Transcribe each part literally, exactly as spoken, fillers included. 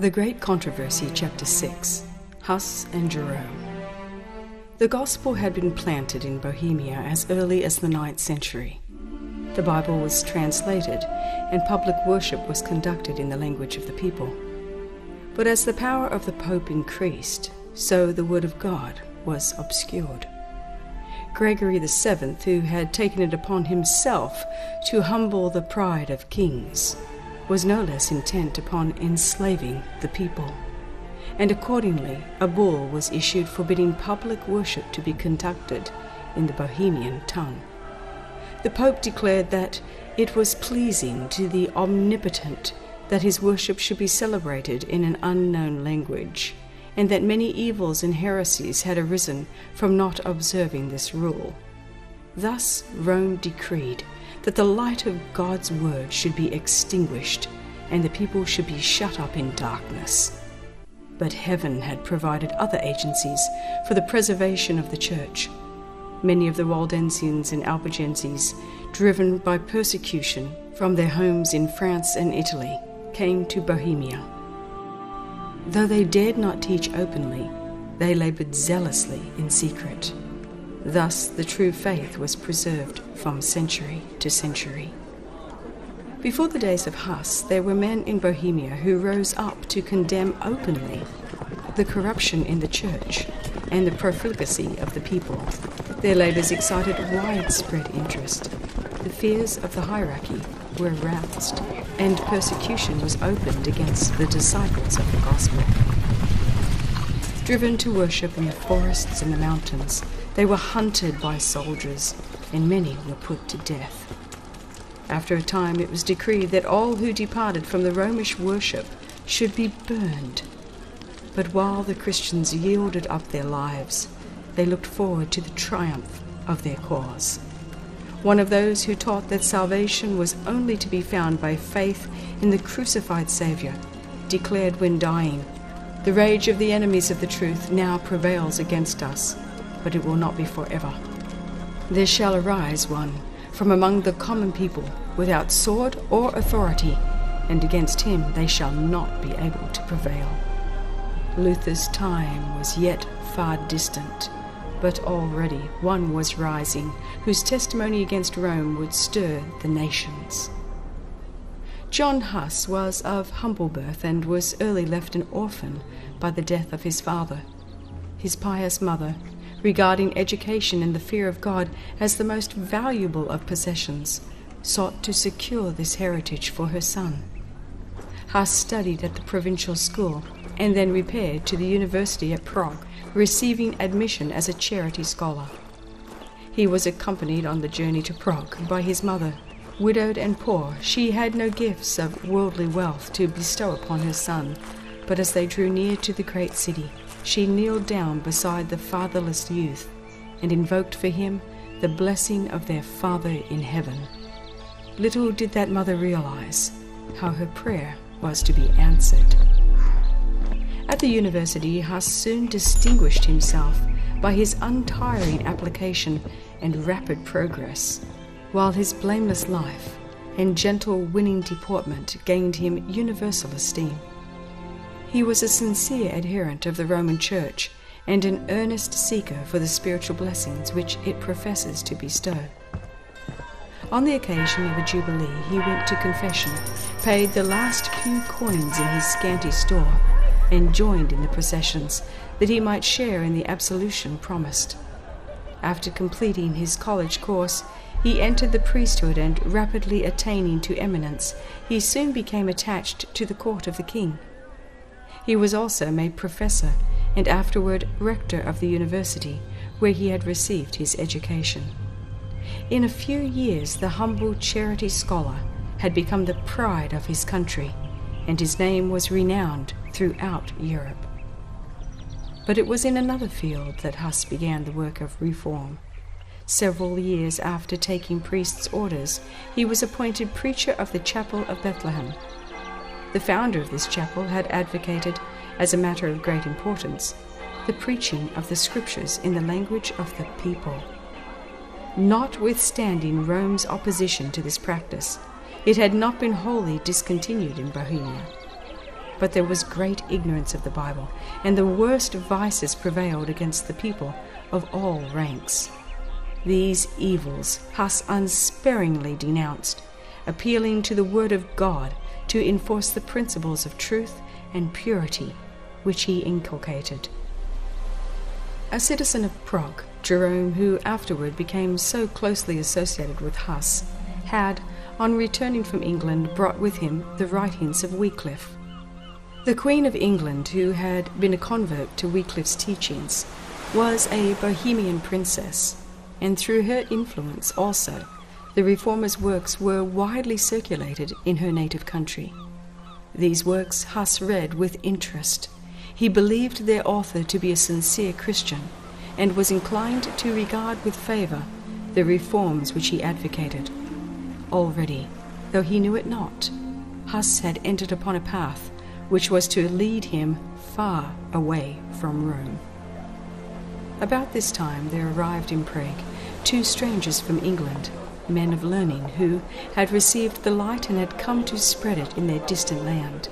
The Great Controversy, Chapter six, Huss and Jerome. The Gospel had been planted in Bohemia as early as the ninth century. The Bible was translated, and public worship was conducted in the language of the people. But as the power of the Pope increased, so the Word of God was obscured. Gregory the seventh, who had taken it upon himself to humble the pride of kings, was no less intent upon enslaving the people, and accordingly a bull was issued forbidding public worship to be conducted in the Bohemian tongue. The Pope declared that it was pleasing to the Omnipotent that his worship should be celebrated in an unknown language, and that many evils and heresies had arisen from not observing this rule. Thus Rome decreed that the light of God's word should be extinguished, and the people should be shut up in darkness. But heaven had provided other agencies for the preservation of the church. Many of the Waldensians and Albigenses, driven by persecution from their homes in France and Italy, came to Bohemia. Though they dared not teach openly, they labored zealously in secret. Thus, the true faith was preserved from century to century. Before the days of Huss, there were men in Bohemia who rose up to condemn openly the corruption in the church and the profligacy of the people. Their labors excited widespread interest. The fears of the hierarchy were aroused, and persecution was opened against the disciples of the gospel. Driven to worship in the forests and the mountains, they were hunted by soldiers, and many were put to death. After a time, it was decreed that all who departed from the Romish worship should be burned. But while the Christians yielded up their lives, they looked forward to the triumph of their cause. One of those who taught that salvation was only to be found by faith in the crucified Saviour declared when dying, "The rage of the enemies of the truth now prevails against us, but it will not be forever. There shall arise one from among the common people without sword or authority, and against him they shall not be able to prevail." Luther's time was yet far distant, but already one was rising whose testimony against Rome would stir the nations. John Huss was of humble birth and was early left an orphan by the death of his father. His pious mother, regarding education and the fear of God as the most valuable of possessions, sought to secure this heritage for her son. Huss studied at the provincial school and then repaired to the university at Prague, receiving admission as a charity scholar. He was accompanied on the journey to Prague by his mother. Widowed and poor, she had no gifts of worldly wealth to bestow upon her son, but as they drew near to the great city, she kneeled down beside the fatherless youth and invoked for him the blessing of their Father in heaven. Little did that mother realize how her prayer was to be answered. At the university, Huss soon distinguished himself by his untiring application and rapid progress, while his blameless life and gentle winning deportment gained him universal esteem. He was a sincere adherent of the Roman Church and an earnest seeker for the spiritual blessings which it professes to bestow. On the occasion of a jubilee, he went to confession, paid the last few coins in his scanty store, and joined in the processions, that he might share in the absolution promised. After completing his college course, he entered the priesthood, and rapidly attaining to eminence, he soon became attached to the court of the king. He was also made professor, and afterward rector of the university, where he had received his education. In a few years, the humble charity scholar had become the pride of his country, and his name was renowned throughout Europe. But it was in another field that Huss began the work of reform. Several years after taking priest's orders, he was appointed preacher of the chapel of Bethlehem. The founder of this chapel had advocated, as a matter of great importance, the preaching of the scriptures in the language of the people. Notwithstanding Rome's opposition to this practice, it had not been wholly discontinued in Bohemia. but there was great ignorance of the Bible, and the worst vices prevailed against the people of all ranks. These evils Huss unsparingly denounced, appealing to the Word of God to enforce the principles of truth and purity which he inculcated. A citizen of Prague, Jerome, who afterward became so closely associated with Huss, had, on returning from England, brought with him the writings of Wycliffe. The Queen of England, who had been a convert to Wycliffe's teachings, was a Bohemian princess, and through her influence also, the reformer's works were widely circulated in her native country. These works Huss read with interest. He believed their author to be a sincere Christian, and was inclined to regard with favour the reforms which he advocated. Already, though he knew it not, Huss had entered upon a path which was to lead him far away from Rome. About this time there arrived in Prague two strangers from England, men of learning who had received the light and had come to spread it in their distant land.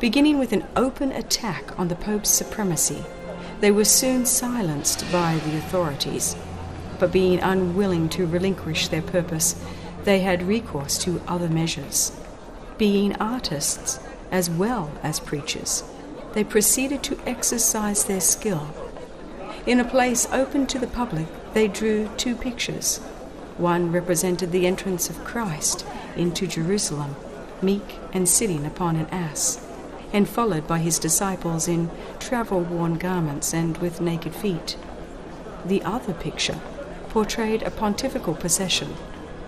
Beginning with an open attack on the Pope's supremacy, they were soon silenced by the authorities, but being unwilling to relinquish their purpose, they had recourse to other measures. Being artists as well as preachers, they proceeded to exercise their skill. In a place open to the public, they drew two pictures. One represented the entrance of Christ into Jerusalem, meek and sitting upon an ass, and followed by his disciples in travel-worn garments and with naked feet. The other picture portrayed a pontifical procession,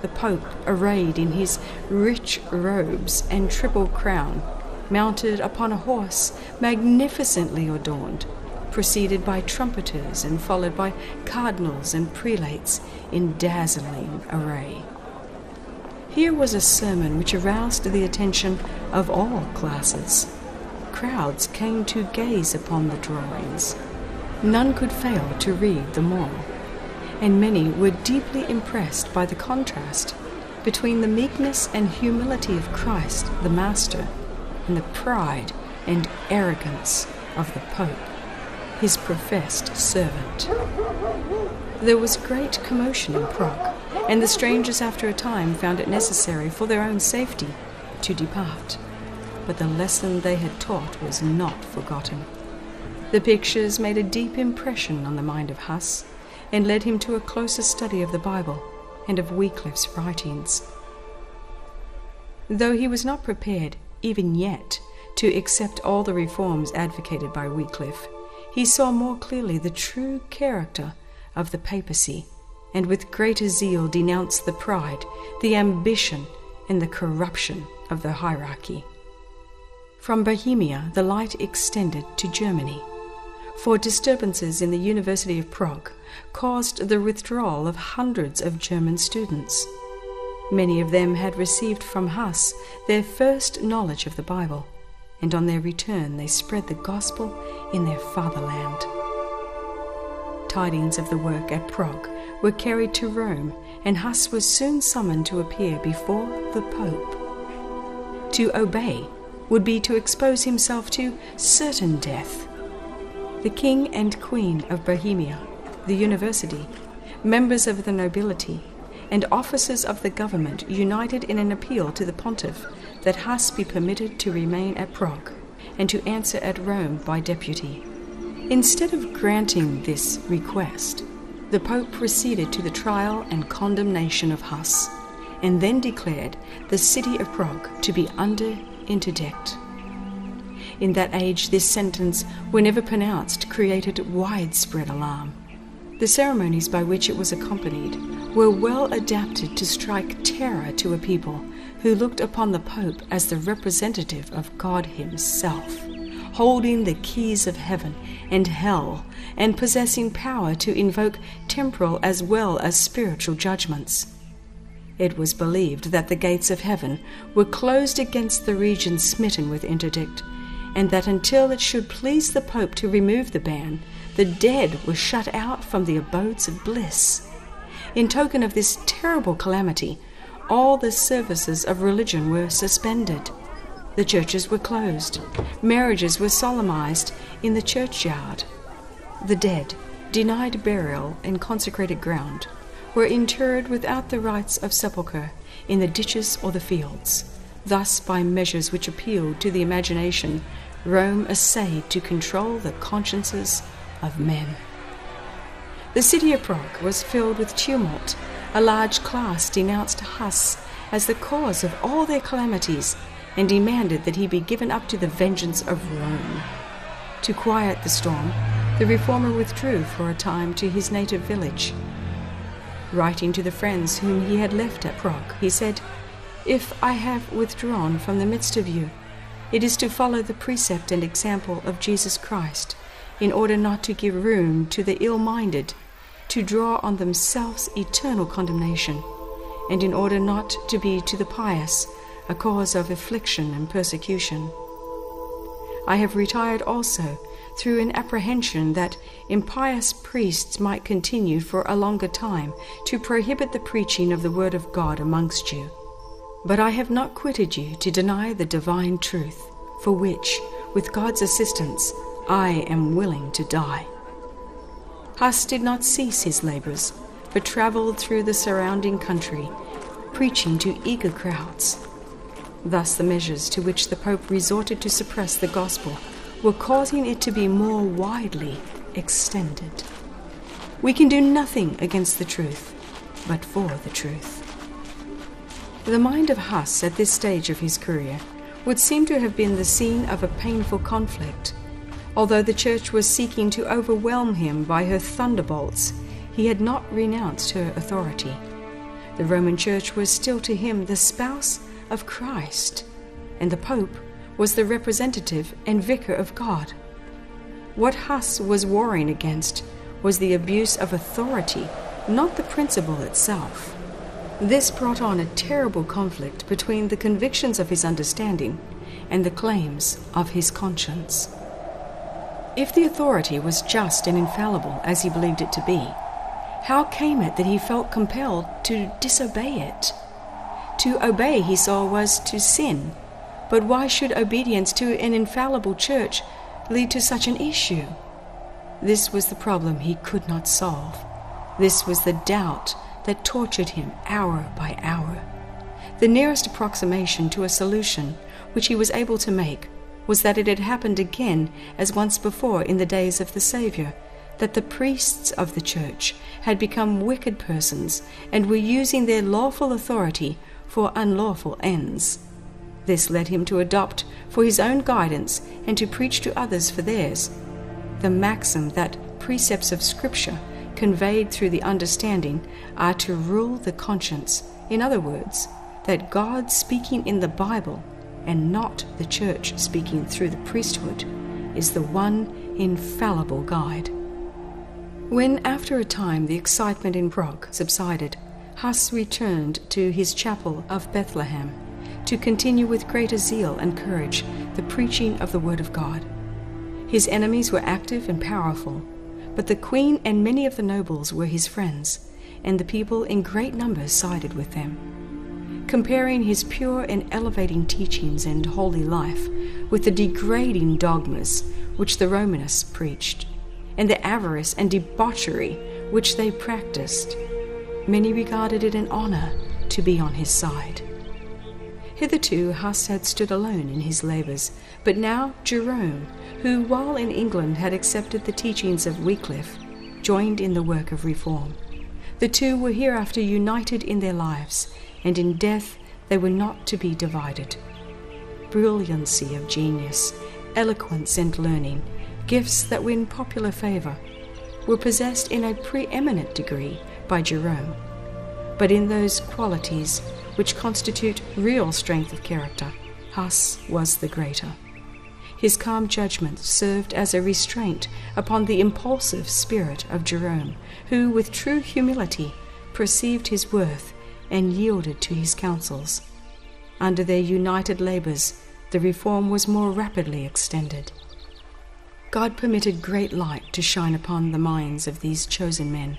the Pope arrayed in his rich robes and triple crown, mounted upon a horse magnificently adorned, preceded by trumpeters and followed by cardinals and prelates in dazzling array. Here was a sermon which aroused the attention of all classes. Crowds came to gaze upon the drawings. None could fail to read the moral, and many were deeply impressed by the contrast between the meekness and humility of Christ, the Master, and the pride and arrogance of the Pope, his professed servant. There was great commotion in Prague, and the strangers after a time found it necessary for their own safety to depart. But the lesson they had taught was not forgotten. The pictures made a deep impression on the mind of Huss, and led him to a closer study of the Bible and of Wycliffe's writings. Though he was not prepared, even yet, to accept all the reforms advocated by Wycliffe, he saw more clearly the true character of the papacy, and with greater zeal denounced the pride, the ambition, and the corruption of the hierarchy. From Bohemia, the light extended to Germany, for disturbances in the University of Prague caused the withdrawal of hundreds of German students. Many of them had received from Huss their first knowledge of the Bible, and on their return they spread the gospel in their fatherland. Tidings of the work at Prague were carried to Rome, and Huss was soon summoned to appear before the Pope. To obey would be to expose himself to certain death. The King and Queen of Bohemia, the University, members of the nobility, and officers of the government united in an appeal to the Pontiff that Huss be permitted to remain at Prague and to answer at Rome by deputy. Instead of granting this request, the Pope proceeded to the trial and condemnation of Huss, and then declared the city of Prague to be under interdict. In that age, this sentence, whenever pronounced, created widespread alarm. The ceremonies by which it was accompanied were well adapted to strike terror to a people who looked upon the Pope as the representative of God himself, holding the keys of heaven and hell, and possessing power to invoke temporal as well as spiritual judgments. It was believed that the gates of heaven were closed against the region smitten with interdict, and that until it should please the Pope to remove the ban, the dead were shut out from the abodes of bliss. In token of this terrible calamity, all the services of religion were suspended. The churches were closed. Marriages were solemnized in the churchyard. The dead, denied burial in consecrated ground, were interred without the rites of sepulchre in the ditches or the fields. Thus, by measures which appealed to the imagination, Rome essayed to control the consciences of men. The city of Prague was filled with tumult. A large class denounced Huss as the cause of all their calamities and demanded that he be given up to the vengeance of Rome. To quiet the storm, the reformer withdrew for a time to his native village. Writing to the friends whom he had left at Prague, he said, "If I have withdrawn from the midst of you, it is to follow the precept and example of Jesus Christ, in order not to give room to the ill-minded, to draw on themselves eternal condemnation, and in order not to be to the pious a cause of affliction and persecution. I have retired also through an apprehension that impious priests might continue for a longer time to prohibit the preaching of the word of God amongst you. But I have not quitted you to deny the divine truth, for which, with God's assistance, I am willing to die." Huss did not cease his labors, but traveled through the surrounding country, preaching to eager crowds. Thus the measures to which the Pope resorted to suppress the gospel were causing it to be more widely extended. We can do nothing against the truth, but for the truth. The mind of Huss at this stage of his career would seem to have been the scene of a painful conflict. Although the Church was seeking to overwhelm him by her thunderbolts, he had not renounced her authority. The Roman Church was still to him the spouse of Christ, and the Pope was the representative and vicar of God. What Huss was warring against was the abuse of authority, not the principle itself. This brought on a terrible conflict between the convictions of his understanding and the claims of his conscience. If the authority was just and infallible, as he believed it to be, how came it that he felt compelled to disobey it? To obey, he saw, was to sin, but why should obedience to an infallible church lead to such an issue? This was the problem he could not solve. This was the doubt that tortured him hour by hour. The nearest approximation to a solution which he was able to make was that it had happened again, as once before in the days of the Saviour, that the priests of the church had become wicked persons and were using their lawful authority for unlawful ends. This led him to adopt for his own guidance and to preach to others for theirs the maxim that precepts of Scripture conveyed through the understanding are to rule the conscience, in other words, that God speaking in the Bible and not the Church speaking through the priesthood, is the one infallible guide. When, after a time, the excitement in Prague subsided, Huss returned to his chapel of Bethlehem to continue with greater zeal and courage the preaching of the Word of God. His enemies were active and powerful, but the Queen and many of the nobles were his friends, and the people in great numbers sided with them. Comparing his pure and elevating teachings and holy life with the degrading dogmas which the Romanists preached, and the avarice and debauchery which they practiced, many regarded it an honor to be on his side. Hitherto Huss had stood alone in his labors, but now Jerome, who while in England had accepted the teachings of Wycliffe, joined in the work of reform. The two were hereafter united in their lives, and in death they were not to be divided. Brilliancy of genius, eloquence and learning, gifts that win popular favor, were possessed in a preeminent degree by Jerome. But in those qualities which constitute real strength of character, Huss was the greater. His calm judgment served as a restraint upon the impulsive spirit of Jerome, who with true humility perceived his worth and yielded to his counsels. Under their united labors, the reform was more rapidly extended. God permitted great light to shine upon the minds of these chosen men,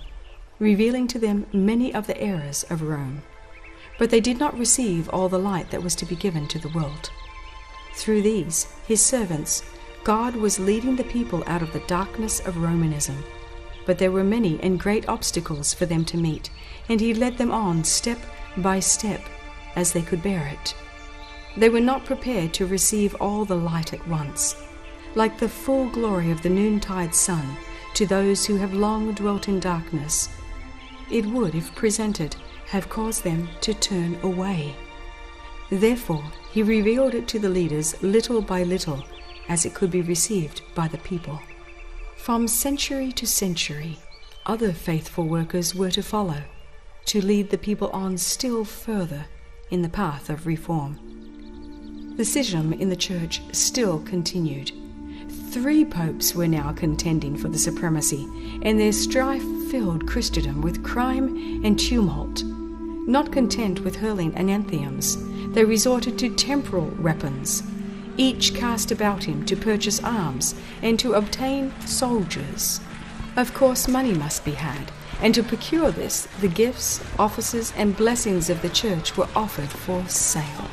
revealing to them many of the errors of Rome. But they did not receive all the light that was to be given to the world. Through these, his servants, God was leading the people out of the darkness of Romanism. But there were many and great obstacles for them to meet, and he led them on step by step as they could bear it. They were not prepared to receive all the light at once. Like the full glory of the noontide sun, to those who have long dwelt in darkness, it would, if presented, have caused them to turn away. Therefore, he revealed it to the leaders little by little, as it could be received by the people. From century to century, other faithful workers were to follow, to lead the people on still further in the path of reform. The schism in the church still continued. Three popes were now contending for the supremacy, and their strife filled Christendom with crime and tumult. Not content with hurling anthems, they resorted to temporal weapons. Each cast about him to purchase arms and to obtain soldiers. Of course, money must be had, and to procure this, the gifts, offices, and blessings of the church were offered for sale.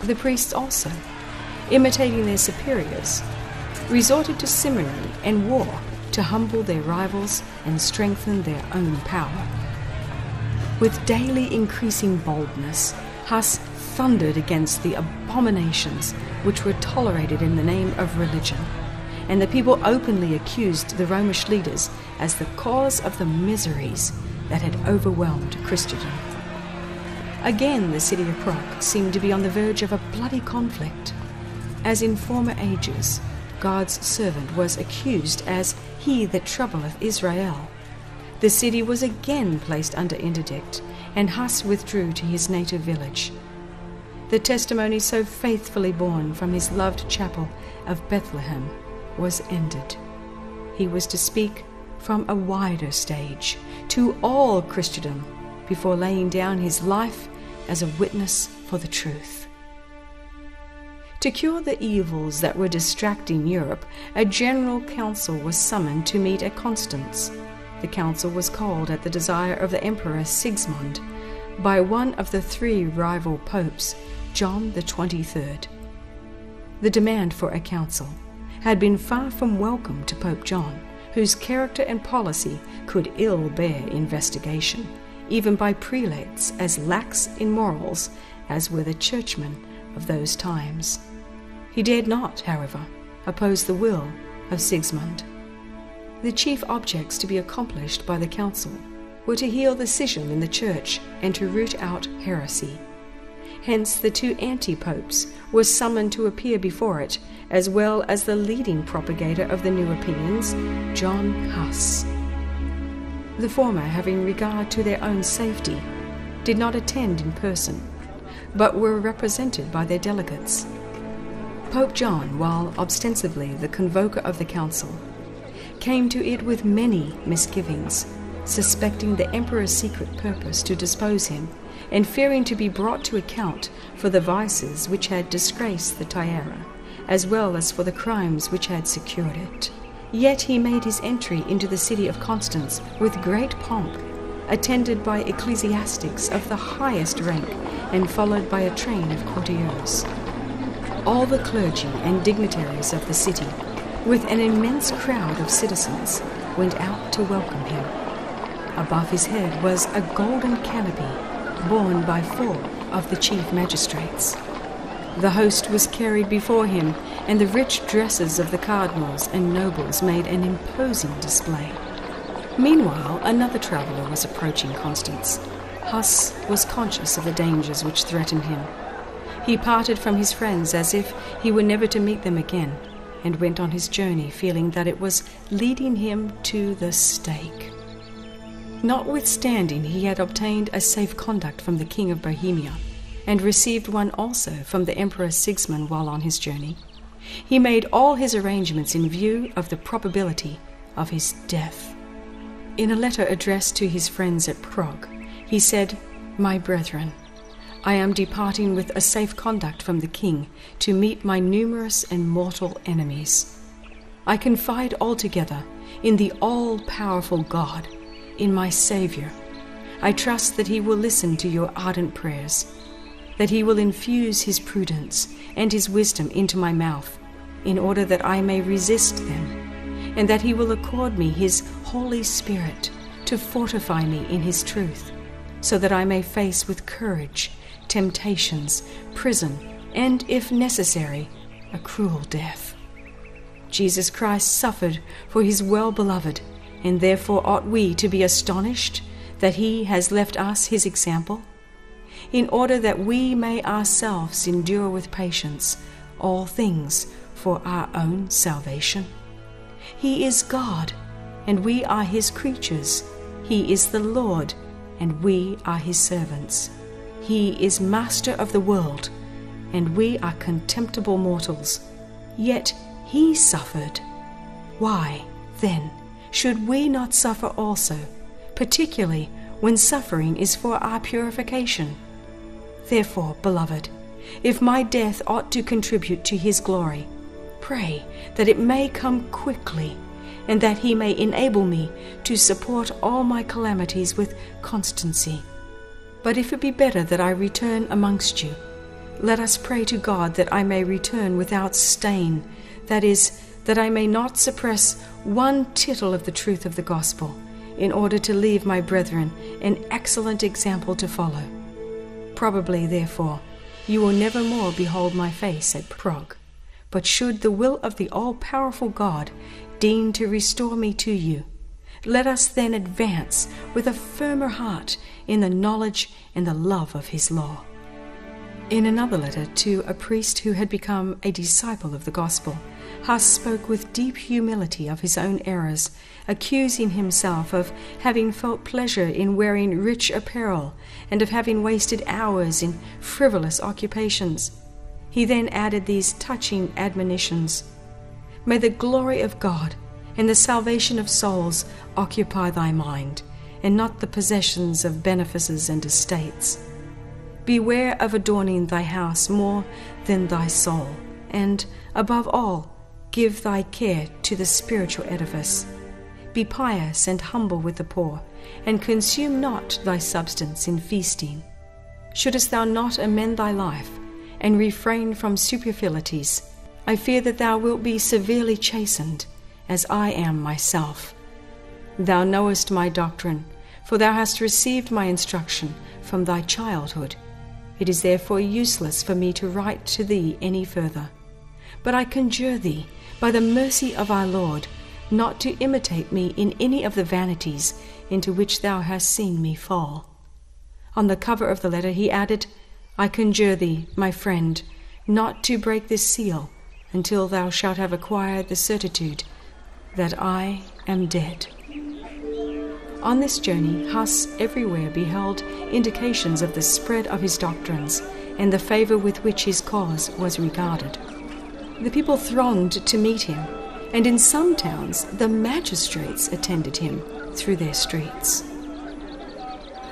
The priests also, imitating their superiors, resorted to seminary and war to humble their rivals and strengthen their own power. With daily increasing boldness, Huss thundered against the abominations which were tolerated in the name of religion, and the people openly accused the Romish leaders as the cause of the miseries that had overwhelmed Christendom. Again, the city of Prague seemed to be on the verge of a bloody conflict. As in former ages, God's servant was accused as he that troubleth Israel. The city was again placed under interdict, and Huss withdrew to his native village. The testimony so faithfully borne from his loved chapel of Bethlehem was ended. He was to speak from a wider stage to all Christendom before laying down his life as a witness for the truth. To cure the evils that were distracting Europe, a general council was summoned to meet at Constance. The council was called at the desire of the Emperor Sigismund by one of the three rival popes, John the twenty-third. The demand for a council had been far from welcome to Pope John, whose character and policy could ill bear investigation, even by prelates as lax in morals as were the churchmen of those times. He dared not, however, oppose the will of Sigismund. The chief objects to be accomplished by the council were to heal the schism in the church and to root out heresy. Hence the two anti-popes were summoned to appear before it, as well as the leading propagator of the new opinions, John Huss. The former, having regard to their own safety, did not attend in person, but were represented by their delegates. Pope John, while ostensibly the convoker of the council, came to it with many misgivings, suspecting the emperor's secret purpose to dispose him, and fearing to be brought to account for the vices which had disgraced the tiara, as well as for the crimes which had secured it. Yet he made his entry into the city of Constance with great pomp, attended by ecclesiastics of the highest rank and followed by a train of courtiers. All the clergy and dignitaries of the city, with an immense crowd of citizens, went out to welcome him. Above his head was a golden canopy borne by four of the chief magistrates. The host was carried before him, and the rich dresses of the cardinals and nobles made an imposing display. Meanwhile, another traveller was approaching Constance. Huss was conscious of the dangers which threatened him. He parted from his friends as if he were never to meet them again, and went on his journey feeling that it was leading him to the stake. Notwithstanding, he had obtained a safe conduct from the King of Bohemia, and received one also from the Emperor Sigismund while on his journey. He made all his arrangements in view of the probability of his death. In a letter addressed to his friends at Prague, he said, "My brethren, I am departing with a safe conduct from the king to meet my numerous and mortal enemies. I confide altogether in the all-powerful God, in my Saviour. I trust that he will listen to your ardent prayers. that he will infuse his prudence and his wisdom into my mouth, in order that I may resist them, and that he will accord me his Holy Spirit to fortify me in his truth, so that I may face with courage temptations, prison, and, if necessary, a cruel death. Jesus Christ suffered for his well-beloved, and therefore ought we to be astonished that he has left us his example, in order that we may ourselves endure with patience all things for our own salvation. He is God, and we are his creatures. He is the Lord, and we are his servants. He is master of the world, and we are contemptible mortals. Yet he suffered. Why, then, should we not suffer also, particularly when suffering is for our purification? Therefore, beloved, if my death ought to contribute to his glory, pray that it may come quickly, and that he may enable me to support all my calamities with constancy. But if it be better that I return amongst you, let us pray to God that I may return without stain, that is, that I may not suppress one tittle of the truth of the gospel, in order to leave my brethren an excellent example to follow. Probably, therefore, you will never more behold my face at Prague, but should the will of the all-powerful God deign to restore me to you, let us then advance with a firmer heart in the knowledge and the love of his law. In another letter to a priest who had become a disciple of the gospel, Huss spoke with deep humility of his own errors, accusing himself of having felt pleasure in wearing rich apparel and of having wasted hours in frivolous occupations. He then added these touching admonitions: "May the glory of God and the salvation of souls occupy thy mind, and not the possessions of benefices and estates. Beware of adorning thy house more than thy soul, and, above all, give thy care to the spiritual edifice. Be pious and humble with the poor, and consume not thy substance in feasting. Shouldest thou not amend thy life, and refrain from superfluities, I fear that thou wilt be severely chastened, as I am myself. Thou knowest my doctrine, for thou hast received my instruction from thy childhood. It is therefore useless for me to write to thee any further. But I conjure thee, by the mercy of our Lord, not to imitate me in any of the vanities into which thou hast seen me fall." On the cover of the letter he added, "I conjure thee, my friend, not to break this seal until thou shalt have acquired the certitude that I am dead." On this journey, Huss everywhere beheld indications of the spread of his doctrines and the favor with which his cause was regarded. The people thronged to meet him, and in some towns the magistrates attended him through their streets.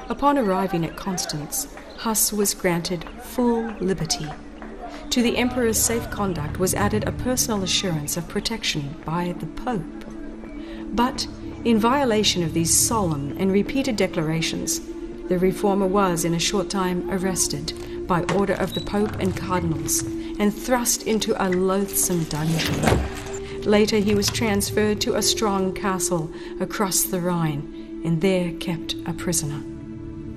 Upon arriving at Constance, Huss was granted full liberty. To the emperor's safe conduct was added a personal assurance of protection by the Pope. But in violation of these solemn and repeated declarations, the reformer was in a short time arrested by order of the Pope and cardinals, and thrust into a loathsome dungeon. Later he was transferred to a strong castle across the Rhine, and there kept a prisoner.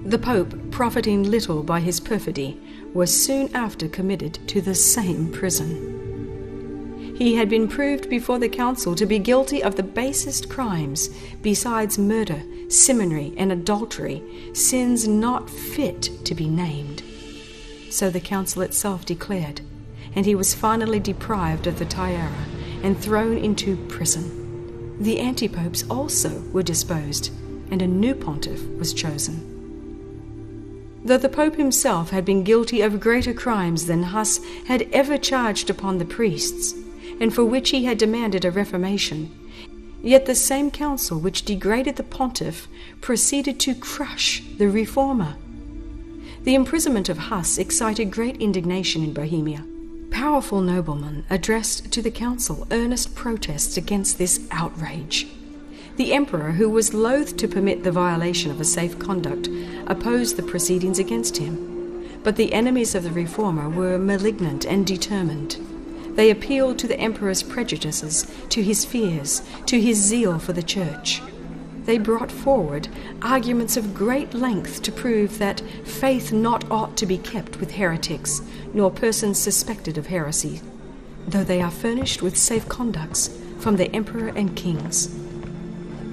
The Pope, profiting little by his perfidy, was soon after committed to the same prison. He had been proved before the council to be guilty of the basest crimes, besides murder, simony, and adultery, sins not fit to be named. So the council itself declared, and he was finally deprived of the tiara and thrown into prison. The antipopes also were disposed, and a new pontiff was chosen. Though the Pope himself had been guilty of greater crimes than Huss had ever charged upon the priests, and for which he had demanded a reformation, yet the same council which degraded the pontiff proceeded to crush the reformer. The imprisonment of Huss excited great indignation in Bohemia. Powerful noblemen addressed to the council earnest protests against this outrage. The emperor, who was loath to permit the violation of a safe conduct, opposed the proceedings against him. but the enemies of the reformer were malignant and determined. They appealed to the emperor's prejudices, to his fears, to his zeal for the church. They brought forward arguments of great length to prove that faith not ought to be kept with heretics, nor persons suspected of heresy, though they are furnished with safe conducts from the emperor and kings,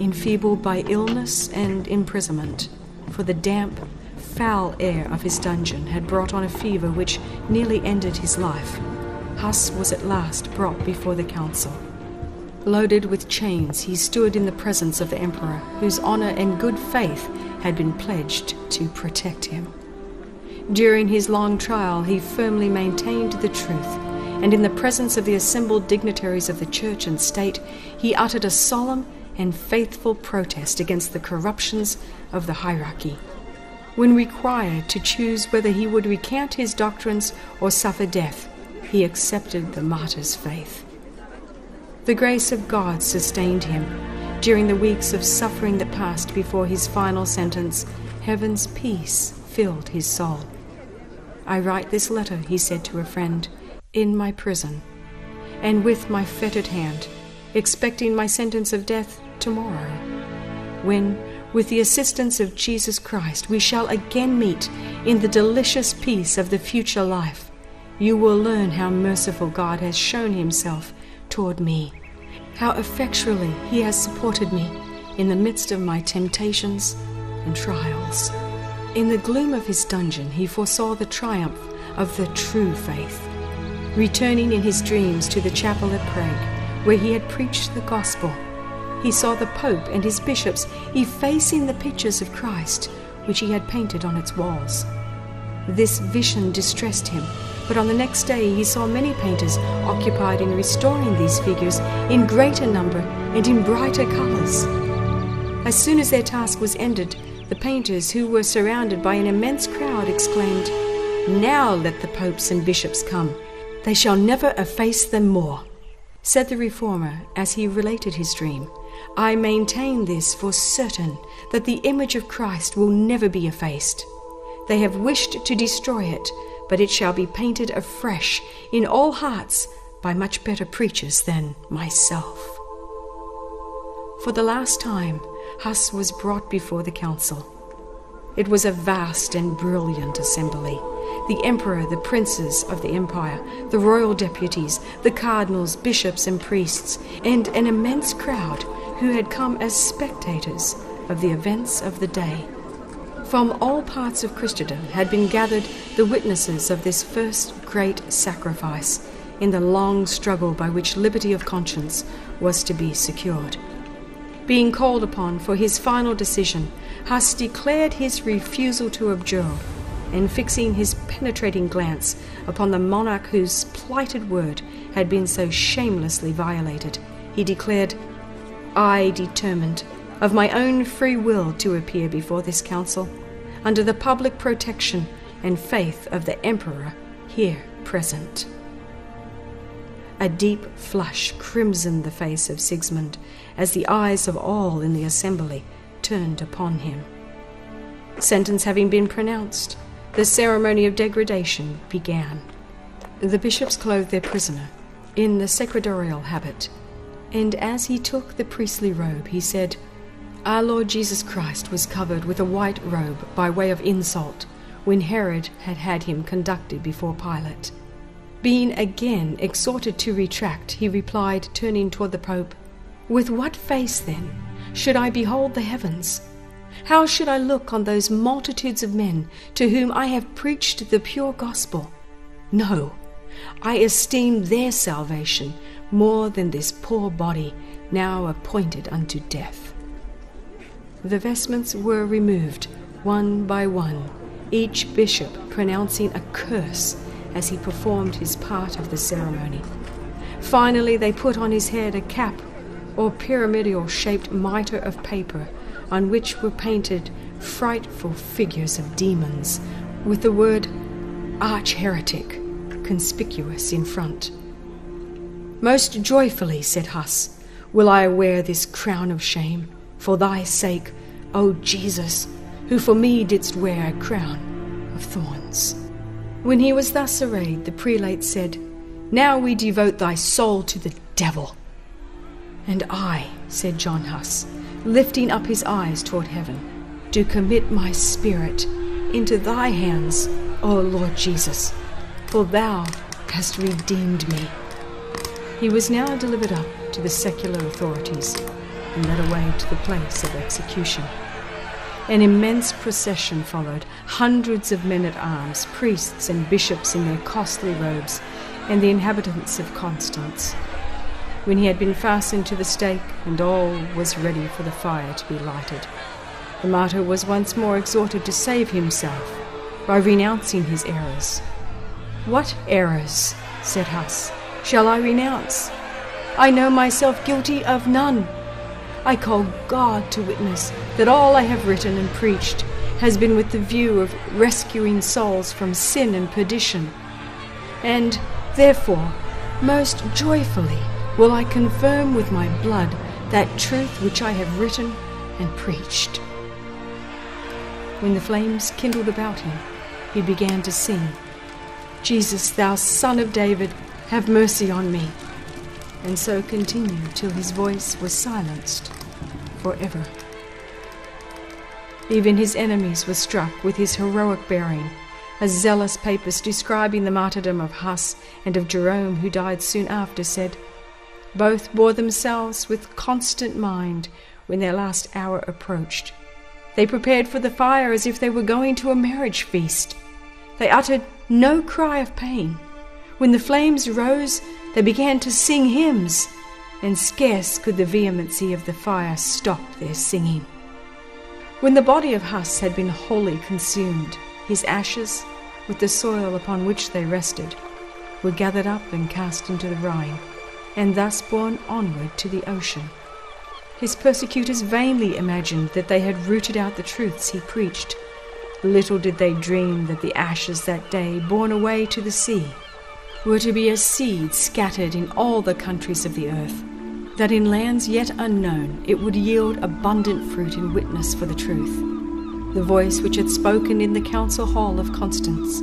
enfeebled by illness and imprisonment, for the damp, foul air of his dungeon had brought on a fever which nearly ended his life. Huss was at last brought before the council. Loaded with chains, he stood in the presence of the emperor, whose honor and good faith had been pledged to protect him. During his long trial, he firmly maintained the truth, and in the presence of the assembled dignitaries of the church and state, he uttered a solemn and faithful protest against the corruptions of the hierarchy. When required to choose whether he would recant his doctrines or suffer death, he accepted the martyr's faith. The grace of God sustained him. During the weeks of suffering that passed before his final sentence, heaven's peace filled his soul. "I write this letter," he said to a friend, "in my prison, and with my fettered hand, expecting my sentence of death tomorrow, when, with the assistance of Jesus Christ, we shall again meet in the delicious peace of the future life. You will learn how merciful God has shown himself toward me, how effectually he has supported me in the midst of my temptations and trials." In the gloom of his dungeon, he foresaw the triumph of the true faith. Returning in his dreams to the chapel at Prague, where he had preached the gospel, he saw the Pope and his bishops effacing the pictures of Christ which he had painted on its walls. This vision distressed him, but on the next day he saw many painters occupied in restoring these figures in greater number and in brighter colors. As soon as their task was ended, the painters, who were surrounded by an immense crowd, exclaimed, "Now let the popes and bishops come. They shall never efface them more." Said the reformer, as he related his dream, "I maintain this for certain, that the image of Christ will never be effaced. They have wished to destroy it, but it shall be painted afresh in all hearts by much better preachers than myself." For the last time, Huss was brought before the council. It was a vast and brilliant assembly. The emperor, the princes of the empire, the royal deputies, the cardinals, bishops and priests, and an immense crowd who had come as spectators of the events of the day. From all parts of Christendom had been gathered the witnesses of this first great sacrifice in the long struggle by which liberty of conscience was to be secured. Being called upon for his final decision, Huss declared his refusal to abjure, and fixing his penetrating glance upon the monarch whose plighted word had been so shamelessly violated, he declared, "I determined of my own free will to appear before this council, under the public protection and faith of the emperor here present." A deep flush crimsoned the face of Sigismund as the eyes of all in the assembly turned upon him. Sentence having been pronounced, the ceremony of degradation began. The bishops clothed their prisoner in the secretarial habit, and as he took the priestly robe, he said, "Our Lord Jesus Christ was covered with a white robe by way of insult when Herod had had him conducted before Pilate." Being again exhorted to retract, he replied, turning toward the Pope, "With what face, then, should I behold the heavens? How should I look on those multitudes of men to whom I have preached the pure gospel? No, I esteem their salvation more than this poor body now appointed unto death." The vestments were removed one by one, each bishop pronouncing a curse as he performed his part of the ceremony. Finally, they put on his head a cap or pyramidal-shaped mitre of paper on which were painted frightful figures of demons, with the word "arch-heretic" conspicuous in front. "Most joyfully," said Huss, "will I wear this crown of shame, for thy sake, O Jesus, who for me didst wear a crown of thorns." When he was thus arrayed, the prelate said, "Now we devote thy soul to the devil." "And I," said John Huss, lifting up his eyes toward heaven, "do commit my spirit into thy hands, O Lord Jesus, for thou hast redeemed me." He was now delivered up to the secular authorities and led away to the place of execution. An immense procession followed, hundreds of men-at-arms, priests and bishops in their costly robes, and the inhabitants of Constance. When he had been fastened to the stake, and all was ready for the fire to be lighted, the martyr was once more exhorted to save himself by renouncing his errors. "What errors," said Huss, "shall I renounce? I know myself guilty of none. I call God to witness that all I have written and preached has been with the view of rescuing souls from sin and perdition. And, therefore, most joyfully will I confirm with my blood that truth which I have written and preached." When the flames kindled about him, he began to sing, "Jesus, thou Son of David, have mercy on me," and so continued till his voice was silenced forever. Even his enemies were struck with his heroic bearing. A zealous papist describing the martyrdom of Huss and of Jerome, who died soon after, said, "Both bore themselves with constant mind when their last hour approached. They prepared for the fire as if they were going to a marriage feast. They uttered no cry of pain. When the flames rose, they began to sing hymns, and scarce could the vehemency of the fire stop their singing." When the body of Huss had been wholly consumed, his ashes, with the soil upon which they rested, were gathered up and cast into the Rhine, and thus borne onward to the ocean. His persecutors vainly imagined that they had rooted out the truths he preached. Little did they dream that the ashes that day, borne away to the sea, were to be as seed scattered in all the countries of the earth, that in lands yet unknown it would yield abundant fruit in witness for the truth. The voice which had spoken in the council hall of Constance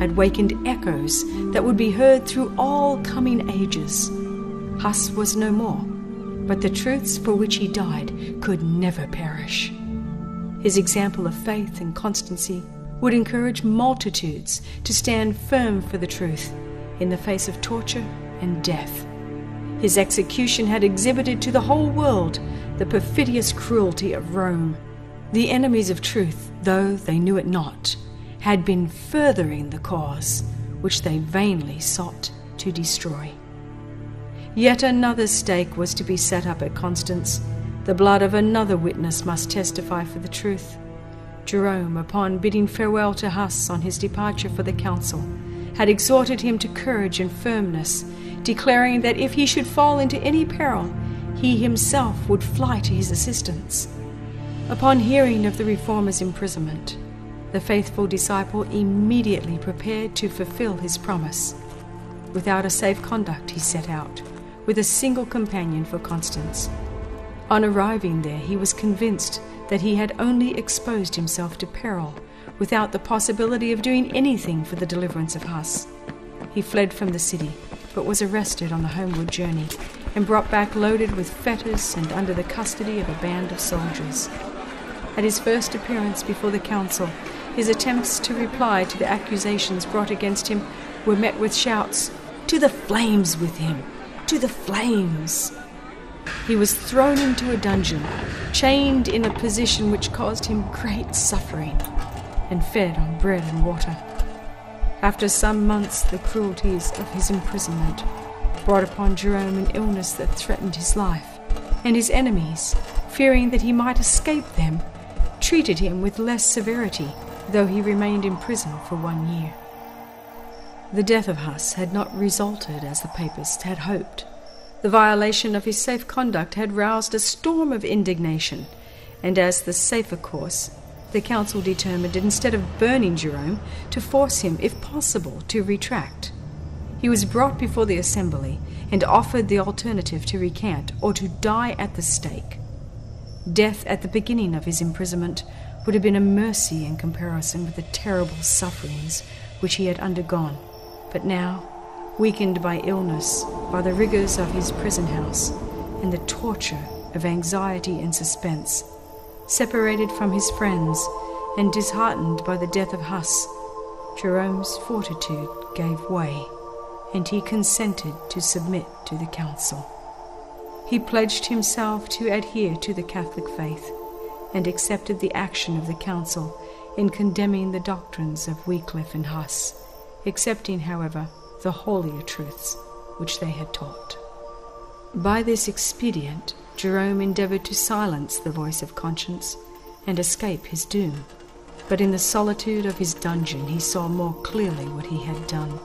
had wakened echoes that would be heard through all coming ages. Huss was no more, but the truths for which he died could never perish. His example of faith and constancy would encourage multitudes to stand firm for the truth in the face of torture and death. His execution had exhibited to the whole world the perfidious cruelty of Rome. The enemies of truth, though they knew it not, had been furthering the cause which they vainly sought to destroy. Yet another stake was to be set up at Constance. The blood of another witness must testify for the truth. Jerome, upon bidding farewell to Huss on his departure for the council, had exhorted him to courage and firmness, declaring that if he should fall into any peril, he himself would fly to his assistance. Upon hearing of the reformer's imprisonment, the faithful disciple immediately prepared to fulfill his promise. Without a safe conduct, he set out, with a single companion, for Constance. On arriving there, he was convinced that he had only exposed himself to peril, without the possibility of doing anything for the deliverance of Huss. He fled from the city, but was arrested on the homeward journey, and brought back loaded with fetters and under the custody of a band of soldiers. At his first appearance before the council, his attempts to reply to the accusations brought against him were met with shouts, "To the flames with him! To the flames!" He was thrown into a dungeon, chained in a position which caused him great suffering, and fed on bread and water. After some months, the cruelties of his imprisonment brought upon Jerome an illness that threatened his life, and his enemies, fearing that he might escape them, treated him with less severity, though he remained in prison for one year. The death of Huss had not resulted as the papists had hoped. The violation of his safe conduct had roused a storm of indignation, and as the safer course, the council determined, instead of burning Jerome, to force him, if possible, to retract. He was brought before the assembly and offered the alternative to recant or to die at the stake. Death at the beginning of his imprisonment would have been a mercy in comparison with the terrible sufferings which he had undergone, but now, weakened by illness, by the rigors of his prison house, and the torture of anxiety and suspense, separated from his friends and disheartened by the death of Huss, Jerome's fortitude gave way, and he consented to submit to the council. He pledged himself to adhere to the Catholic faith, and accepted the action of the council in condemning the doctrines of Wycliffe and Huss, accepting, however, the holier truths which they had taught. By this expedient, Jerome endeavored to silence the voice of conscience and escape his doom, but in the solitude of his dungeon he saw more clearly what he had done.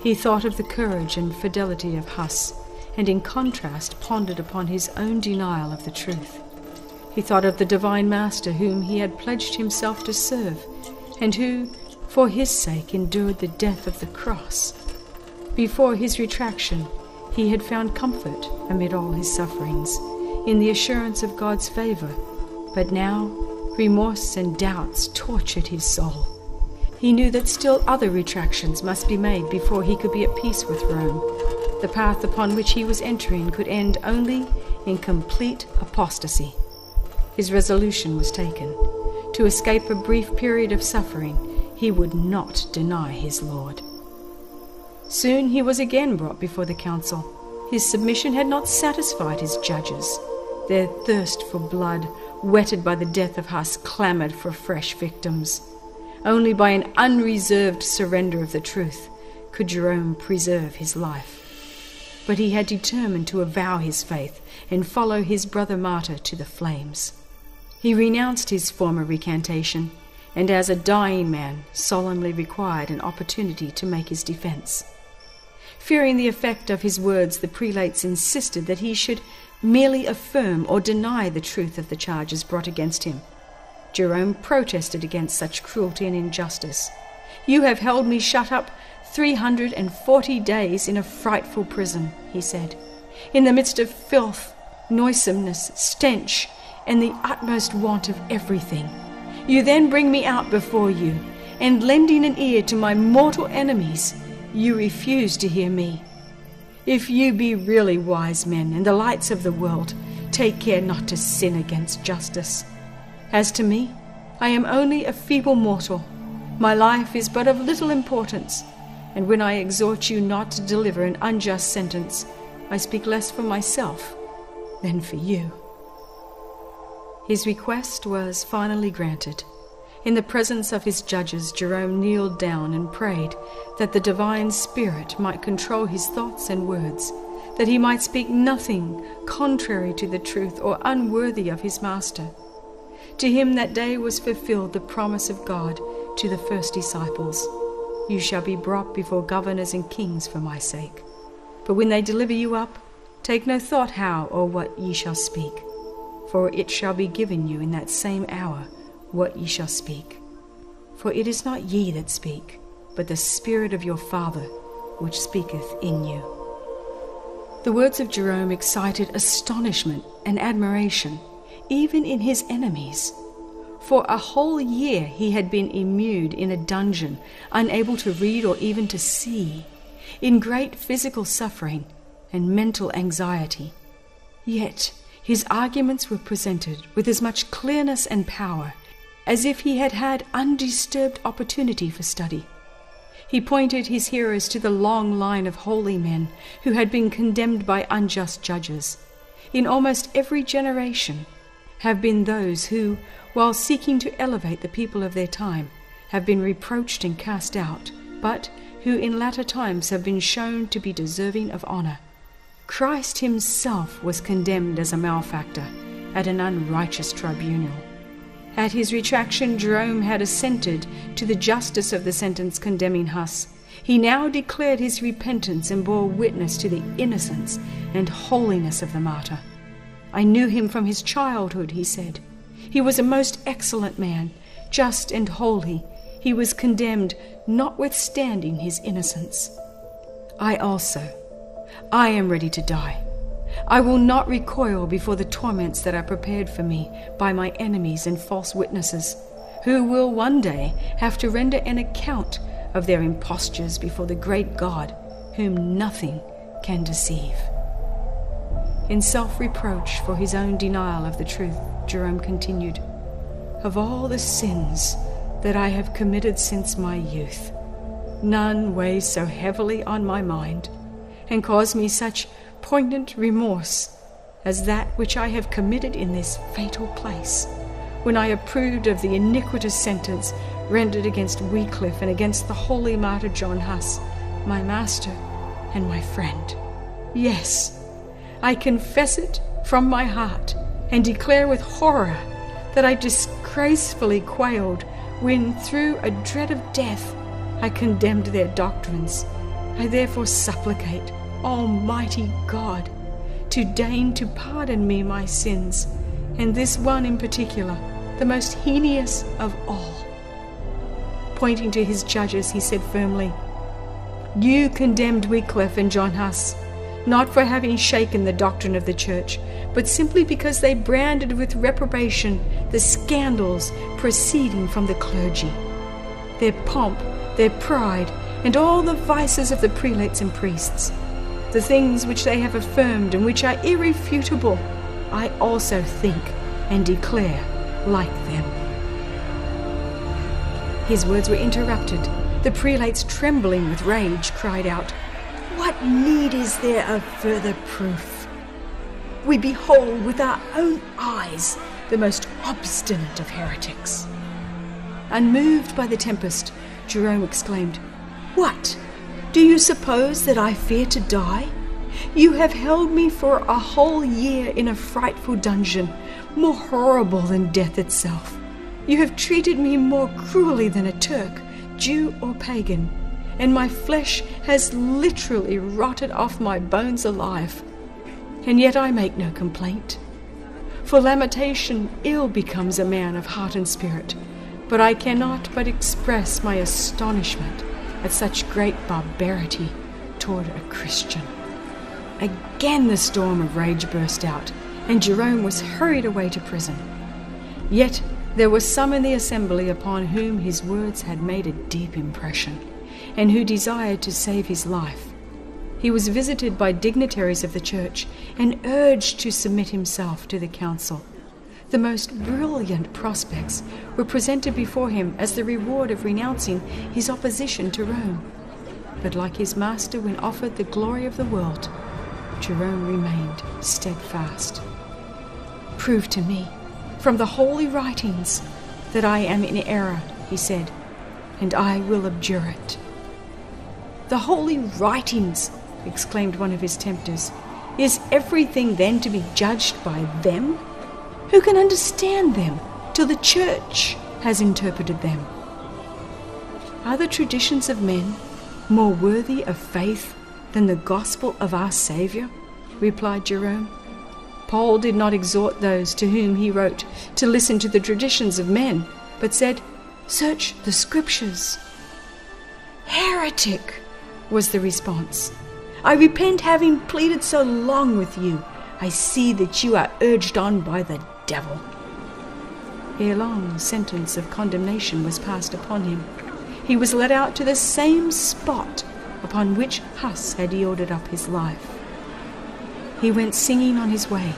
He thought of the courage and fidelity of Huss, and in contrast pondered upon his own denial of the truth. He thought of the divine master whom he had pledged himself to serve, and who, for his sake, endured the death of the cross. Before his retraction, he had found comfort amid all his sufferings, in the assurance of God's favor, but now remorse and doubts tortured his soul. He knew that still other retractions must be made before he could be at peace with Rome. The path upon which he was entering could end only in complete apostasy. His resolution was taken. To escape a brief period of suffering, he would not deny his Lord. Soon he was again brought before the council. His submission had not satisfied his judges. Their thirst for blood, whetted by the death of Huss, clamored for fresh victims. Only by an unreserved surrender of the truth could Jerome preserve his life. But he had determined to avow his faith and follow his brother martyr to the flames. He renounced his former recantation, and as a dying man solemnly required an opportunity to make his defense. Fearing the effect of his words, the prelates insisted that he should merely affirm or deny the truth of the charges brought against him. Jerome protested against such cruelty and injustice. "You have held me shut up three hundred and forty days in a frightful prison," he said, "in the midst of filth, noisomeness, stench, and the utmost want of everything. You then bring me out before you, and lending an ear to my mortal enemies, you refuse to hear me. If you be really wise men and the lights of the world, take care not to sin against justice. As to me, I am only a feeble mortal. My life is but of little importance, and when I exhort you not to deliver an unjust sentence, I speak less for myself than for you." His request was finally granted. In the presence of his judges, Jerome kneeled down and prayed that the divine spirit might control his thoughts and words, that he might speak nothing contrary to the truth or unworthy of his master. To him that day was fulfilled the promise of God to the first disciples, "You shall be brought before governors and kings for my sake. But when they deliver you up, take no thought how or what ye shall speak, for it shall be given you in that same hour what ye shall speak. For it is not ye that speak, but the Spirit of your Father which speaketh in you." The words of Jerome excited astonishment and admiration, even in his enemies. For a whole year he had been immured in a dungeon, unable to read or even to see, in great physical suffering and mental anxiety. Yet his arguments were presented with as much clearness and power as if he had had undisturbed opportunity for study. He pointed his hearers to the long line of holy men who had been condemned by unjust judges. In almost every generation have been those who, while seeking to elevate the people of their time, have been reproached and cast out, but who in latter times have been shown to be deserving of honor. Christ himself was condemned as a malefactor at an unrighteous tribunal. At his retraction, Jerome had assented to the justice of the sentence condemning Huss. He now declared his repentance and bore witness to the innocence and holiness of the martyr. "I knew him from his childhood," he said. "He was a most excellent man, just and holy. He was condemned, notwithstanding his innocence. I also, I am ready to die. I will not recoil before the torments that are prepared for me by my enemies and false witnesses, who will one day have to render an account of their impostures before the great God whom nothing can deceive. In self-reproach for his own denial of the truth, Jerome continued, "Of all the sins that I have committed since my youth, none weighs so heavily on my mind and cause me such poignant remorse as that which I have committed in this fatal place, when I approved of the iniquitous sentence rendered against Wycliffe and against the holy martyr John Huss, my master and my friend. Yes, I confess it from my heart and declare with horror that I disgracefully quailed when, through a dread of death, I condemned their doctrines. I therefore supplicate Almighty God to deign to pardon me my sins, and this one in particular, the most heinous of all." Pointing to his judges, he said firmly, "You condemned Wycliffe and John Huss, not for having shaken the doctrine of the church, but simply because they branded with reprobation the scandals proceeding from the clergy, their pomp, their pride, and all the vices of the prelates and priests. The things which they have affirmed and which are irrefutable, I also think and declare like them." His words were interrupted. The prelates, trembling with rage, cried out, "What need is there of further proof? We behold with our own eyes the most obstinate of heretics." Unmoved by the tempest, Jerome exclaimed, "What? Do you suppose that I fear to die? You have held me for a whole year in a frightful dungeon, more horrible than death itself. You have treated me more cruelly than a Turk, Jew or pagan, and my flesh has literally rotted off my bones alive. And yet I make no complaint. For lamentation ill becomes a man of heart and spirit, but I cannot but express my astonishment at such great barbarity toward a Christian." Again the storm of rage burst out, and Jerome was hurried away to prison. Yet there were some in the assembly upon whom his words had made a deep impression, and who desired to save his life. He was visited by dignitaries of the church and urged to submit himself to the council. The most brilliant prospects were presented before him as the reward of renouncing his opposition to Rome. But like his master when offered the glory of the world, Jerome remained steadfast. "Prove to me, from the holy writings, that I am in error," he said, "and I will abjure it." "The holy writings," exclaimed one of his tempters, "is everything then to be judged by them? Who can understand them till the church has interpreted them? Are the traditions of men more worthy of faith than the gospel of our Saviour?" replied Jerome. "Paul did not exhort those to whom he wrote to listen to the traditions of men, but said, 'Search the Scriptures.'" "Heretic," was the response, "I repent having pleaded so long with you. I see that you are urged on by the devil." Ere long, sentence of condemnation was passed upon him. He was led out to the same spot upon which Huss had yielded up his life. He went singing on his way,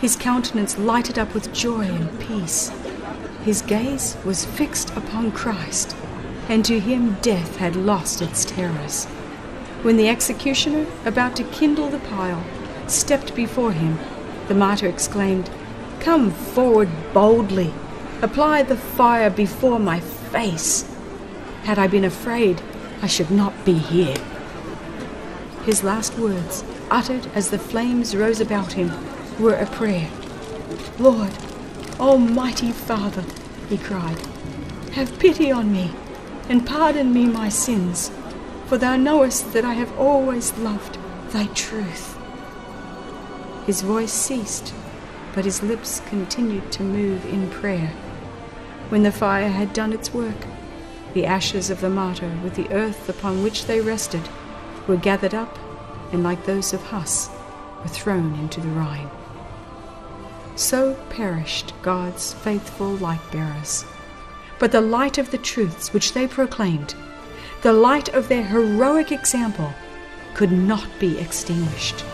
his countenance lighted up with joy and peace. His gaze was fixed upon Christ, and to him death had lost its terrors. When the executioner, about to kindle the pile, stepped before him, the martyr exclaimed, "Come forward boldly, apply the fire before my face. Had I been afraid, I should not be here." His last words, uttered as the flames rose about him, were a prayer. "Lord, Almighty Father," he cried, "have pity on me, and pardon me my sins, for thou knowest that I have always loved thy truth." His voice ceased, but his lips continued to move in prayer. When the fire had done its work, the ashes of the martyr, with the earth upon which they rested, were gathered up, and like those of Huss, were thrown into the Rhine. So perished God's faithful light-bearers. But the light of the truths which they proclaimed, the light of their heroic example could not be extinguished.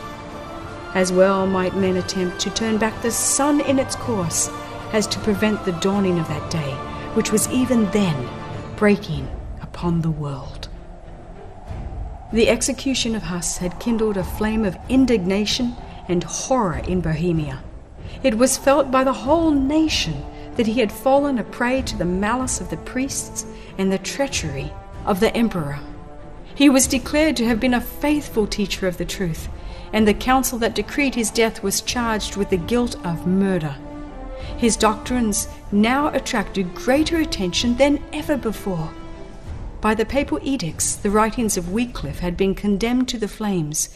As well might men attempt to turn back the sun in its course as to prevent the dawning of that day, which was even then breaking upon the world. The execution of Huss had kindled a flame of indignation and horror in Bohemia. It was felt by the whole nation that he had fallen a prey to the malice of the priests and the treachery of the emperor. He was declared to have been a faithful teacher of the truth, and the council that decreed his death was charged with the guilt of murder. His doctrines now attracted greater attention than ever before. By the papal edicts, the writings of Wycliffe had been condemned to the flames,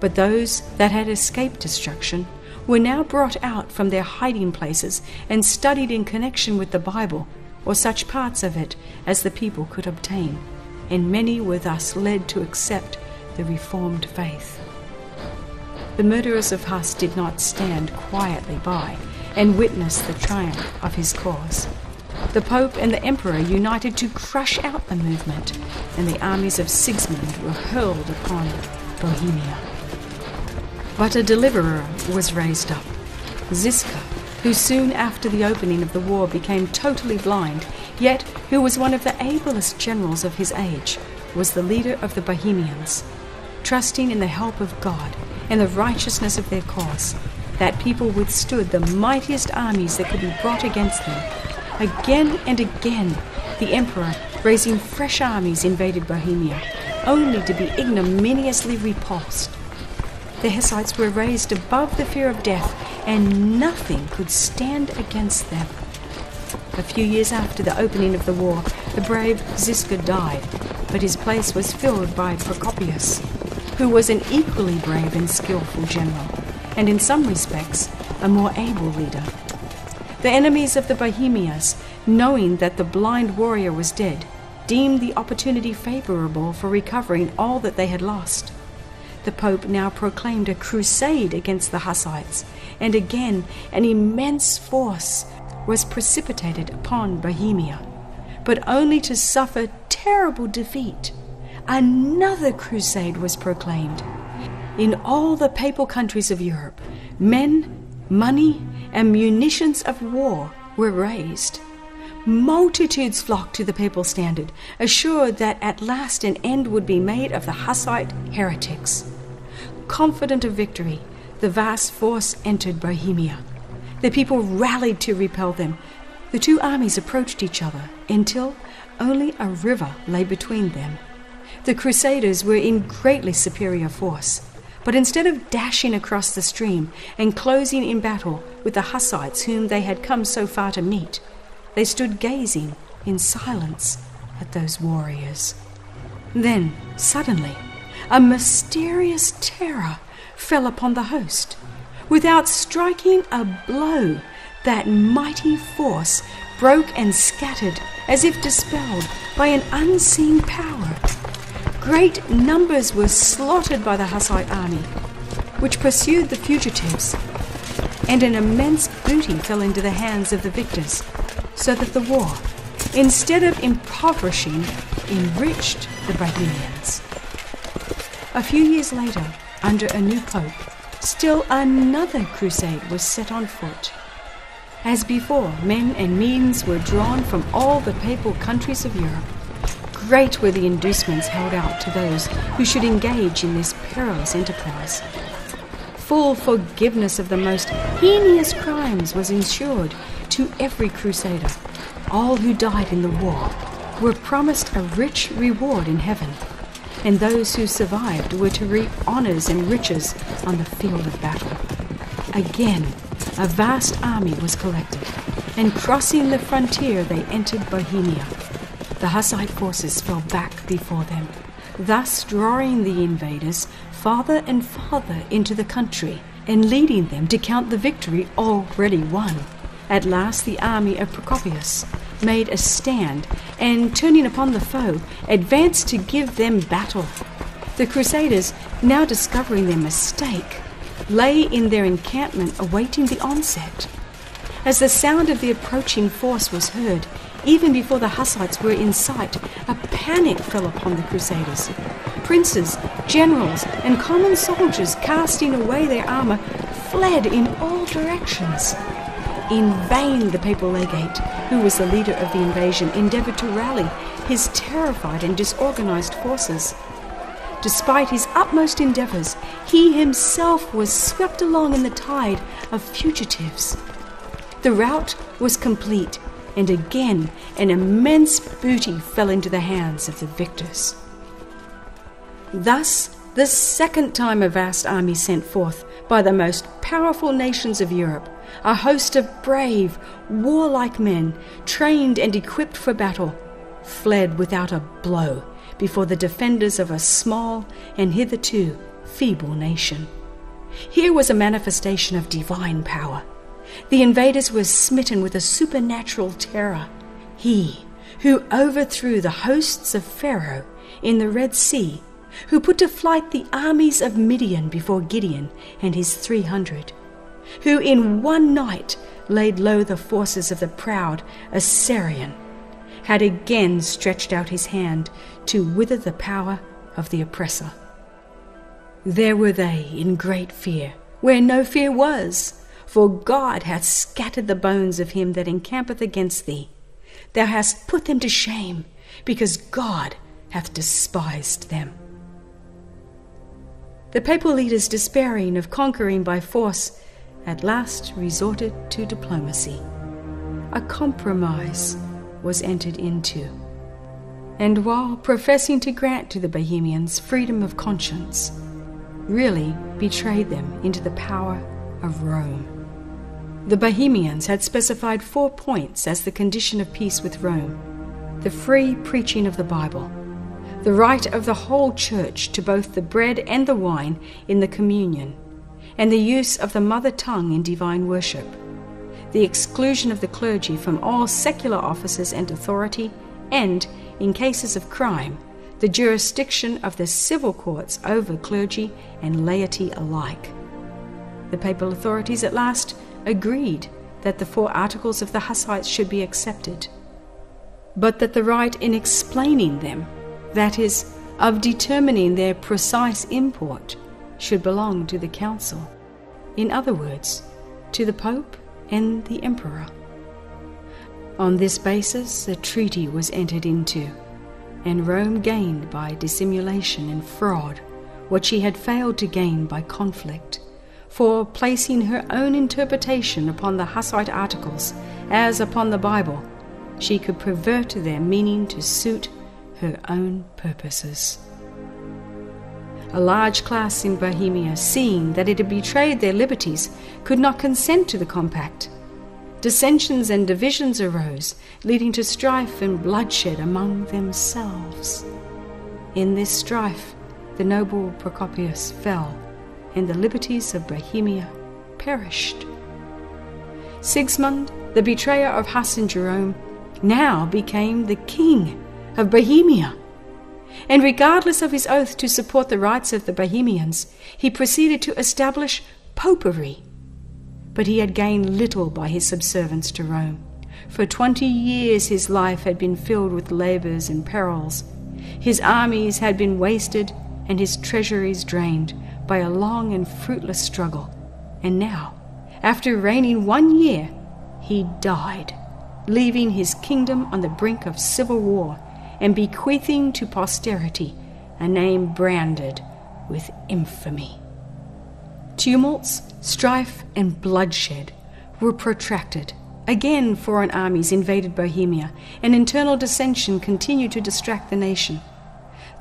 but those that had escaped destruction were now brought out from their hiding places and studied in connection with the Bible, or such parts of it as the people could obtain, and many were thus led to accept the Reformed faith. The murderers of Huss did not stand quietly by and witness the triumph of his cause. The Pope and the Emperor united to crush out the movement, and the armies of Sigismund were hurled upon Bohemia. But a deliverer was raised up, Ziska, who soon after the opening of the war became totally blind, yet who was one of the ablest generals of his age, was the leader of the Bohemians. Trusting in the help of God and the righteousness of their cause, that people withstood the mightiest armies that could be brought against them. Again and again, the emperor, raising fresh armies, invaded Bohemia, only to be ignominiously repulsed. The Hussites were raised above the fear of death, and nothing could stand against them. A few years after the opening of the war, the brave Ziska died, but his place was filled by Procopius, who was an equally brave and skillful general, and in some respects a more able leader. The enemies of the Bohemians, knowing that the blind warrior was dead, deemed the opportunity favorable for recovering all that they had lost. The Pope now proclaimed a crusade against the Hussites, and again an immense force was precipitated upon Bohemia, but only to suffer terrible defeat. Another crusade was proclaimed. In all the papal countries of Europe, men, money, and munitions of war were raised. Multitudes flocked to the papal standard, assured that at last an end would be made of the Hussite heretics. Confident of victory, the vast force entered Bohemia. The people rallied to repel them. The two armies approached each other until only a river lay between them. The Crusaders were in greatly superior force, but instead of dashing across the stream and closing in battle with the Hussites whom they had come so far to meet, they stood gazing in silence at those warriors. Then, suddenly, a mysterious terror fell upon the host. Without striking a blow, that mighty force broke and scattered as if dispelled by an unseen power. Great numbers were slaughtered by the Hussite army, which pursued the fugitives, and an immense booty fell into the hands of the victors, so that the war, instead of impoverishing, enriched the Bohemians. A few years later, under a new pope, still another crusade was set on foot. As before, men and means were drawn from all the papal countries of Europe. Great were the inducements held out to those who should engage in this perilous enterprise. Full forgiveness of the most heinous crimes was ensured to every crusader. All who died in the war were promised a rich reward in heaven, and those who survived were to reap honors and riches on the field of battle. Again, a vast army was collected, and crossing the frontier they entered Bohemia. The Hussite forces fell back before them, thus drawing the invaders farther and farther into the country, and leading them to count the victory already won. At last the army of Procopius made a stand, and turning upon the foe, advanced to give them battle. The Crusaders, now discovering their mistake, lay in their encampment awaiting the onset. As the sound of the approaching force was heard, even before the Hussites were in sight, a panic fell upon the Crusaders. Princes, generals, and common soldiers, casting away their armour, fled in all directions. In vain the papal legate, who was the leader of the invasion, endeavoured to rally his terrified and disorganised forces. Despite his utmost endeavours, he himself was swept along in the tide of fugitives. The rout was complete, and again an immense booty fell into the hands of the victors. Thus, the second time a vast army sent forth by the most powerful nations of Europe, a host of brave, warlike men, trained and equipped for battle, fled without a blow before the defenders of a small and hitherto feeble nation. Here was a manifestation of divine power. The invaders were smitten with a supernatural terror. He who overthrew the hosts of Pharaoh in the Red Sea, who put to flight the armies of Midian before Gideon and his three hundred, who in one night laid low the forces of the proud Assyrian, had again stretched out his hand to wither the power of the oppressor. There were they in great fear, where no fear was, for God hath scattered the bones of him that encampeth against thee. Thou hast put them to shame, because God hath despised them. The papal leaders, despairing of conquering by force, at last resorted to diplomacy. A compromise was entered into, and while professing to grant to the Bohemians freedom of conscience, really betrayed them into the power of Rome. The Bohemians had specified four points as the condition of peace with Rome: the free preaching of the Bible, the right of the whole church to both the bread and the wine in the communion, and the use of the mother tongue in divine worship, the exclusion of the clergy from all secular offices and authority, and, in cases of crime, the jurisdiction of the civil courts over clergy and laity alike. The papal authorities at last agreed that the four articles of the Hussites should be accepted, but that the right in explaining them, that is, of determining their precise import, should belong to the council, in other words, to the Pope and the Emperor. On this basis a treaty was entered into, and Rome gained by dissimulation and fraud what she had failed to gain by conflict, for placing her own interpretation upon the Hussite articles as upon the Bible, she could pervert their meaning to suit her own purposes. A large class in Bohemia, seeing that it had betrayed their liberties, could not consent to the compact. Dissensions and divisions arose, leading to strife and bloodshed among themselves. In this strife, the noble Procopius fell, and the liberties of Bohemia perished. Sigismund, the betrayer of Huss and Jerome, now became the king of Bohemia, and regardless of his oath to support the rights of the Bohemians, he proceeded to establish popery. But he had gained little by his subservience to Rome. For twenty years his life had been filled with labours and perils. His armies had been wasted and his treasuries drained by a long and fruitless struggle. And now, after reigning one year, he died, leaving his kingdom on the brink of civil war, and bequeathing to posterity a name branded with infamy. Tumults, strife, and bloodshed were protracted. Again foreign armies invaded Bohemia, and internal dissension continued to distract the nation.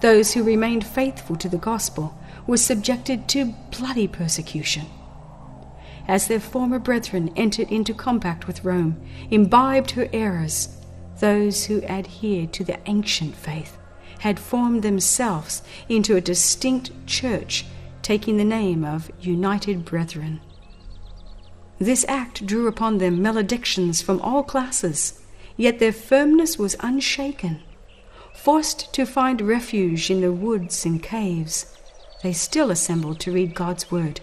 Those who remained faithful to the gospel were subjected to bloody persecution. As their former brethren entered into compact with Rome, imbibed her errors, those who adhered to the ancient faith had formed themselves into a distinct church, taking the name of United Brethren. This act drew upon them maledictions from all classes, yet their firmness was unshaken. Forced to find refuge in the woods and caves, they still assembled to read God's word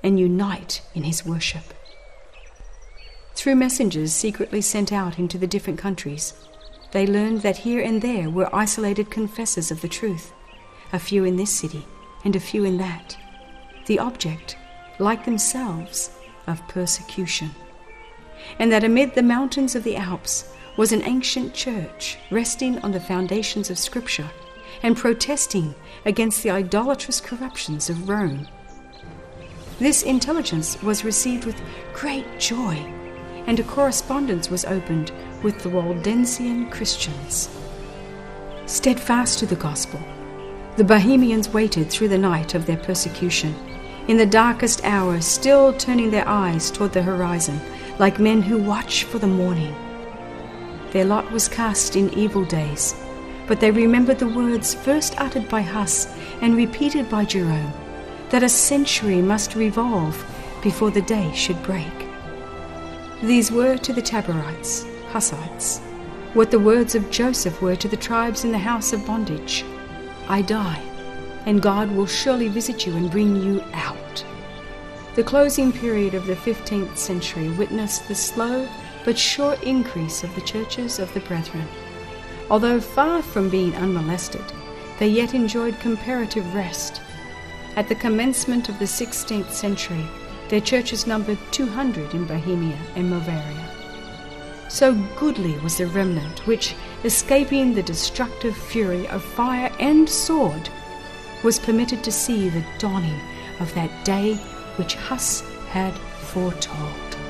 and unite in his worship. Through messengers secretly sent out into the different countries, they learned that here and there were isolated confessors of the truth, a few in this city and a few in that, the object, like themselves, of persecution, and that amid the mountains of the Alps was an ancient church resting on the foundations of Scripture and protesting against the idolatrous corruptions of Rome. This intelligence was received with great joy, and a correspondence was opened with the Waldensian Christians. Steadfast to the gospel, the Bohemians waited through the night of their persecution, in the darkest hour still turning their eyes toward the horizon, like men who watch for the morning. Their lot was cast in evil days, but they remembered the words first uttered by Huss and repeated by Jerome, that a century must revolve before the day should break. These were to the Taborites, Hussites, what the words of Joseph were to the tribes in the house of bondage: I die, and God will surely visit you and bring you out. The closing period of the fifteenth century witnessed the slow but sure increase of the churches of the Brethren. Although far from being unmolested, they yet enjoyed comparative rest. At the commencement of the sixteenth century, their churches numbered two hundred in Bohemia and Moravia. So goodly was the remnant which, escaping the destructive fury of fire and sword, was permitted to see the dawning of that day which Huss had foretold.